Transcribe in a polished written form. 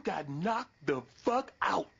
You got knocked the fuck out.